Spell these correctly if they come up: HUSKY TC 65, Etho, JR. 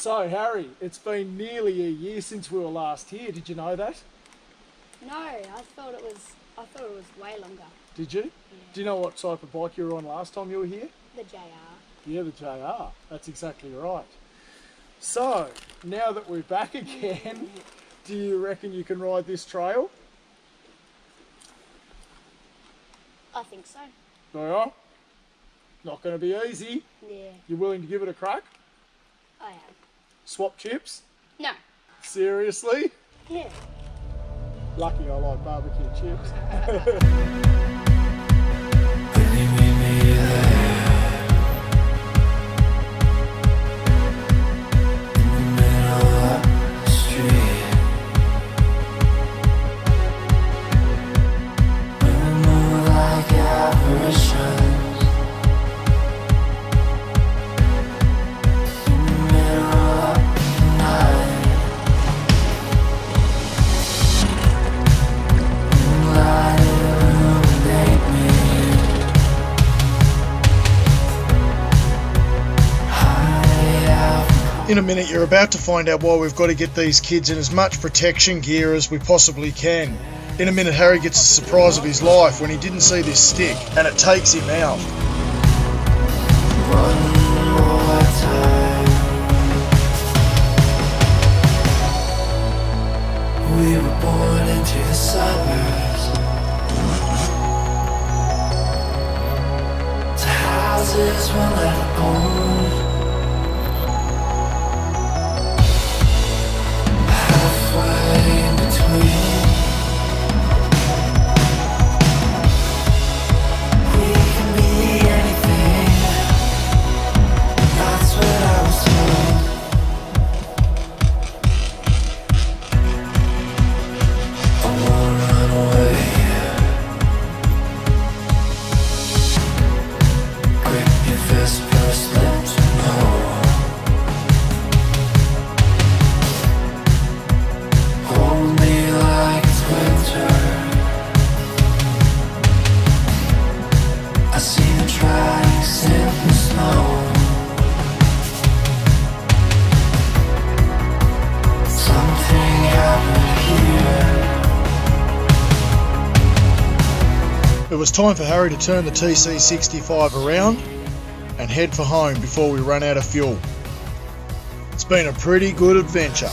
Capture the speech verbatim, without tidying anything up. So, Harry, it's been nearly a year since we were last here. Did you know that? No, I thought it was, I thought it was way longer. Did you? Yeah. Do you know what type of bike you were on last time you were here? The J R. Yeah, the J R. That's exactly right. So, now that we're back again, do you reckon you can ride this trail? I think so. Well, not going to be easy. Yeah. You're willing to give it a crack? I am. Swap chips? No. Seriously? Yeah. Lucky I like barbecue chips. In a minute, you're about to find out why we've got to get these kids in as much protection gear as we possibly can. In a minute, Harry gets the surprise of his life when he didn't see this stick, and it takes him out. We were born into the suburbs, to houses we'll never own. It was time for Harry to turn the T C sixty-five around and head for home before we run out of fuel. It's been a pretty good adventure.